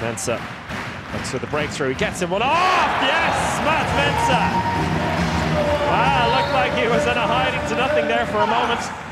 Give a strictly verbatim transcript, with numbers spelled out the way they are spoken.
Mensah looks for the breakthrough, he gets him one off! Yes, Mads Mensah! Ah, looked like he was in a hiding to nothing there for a moment.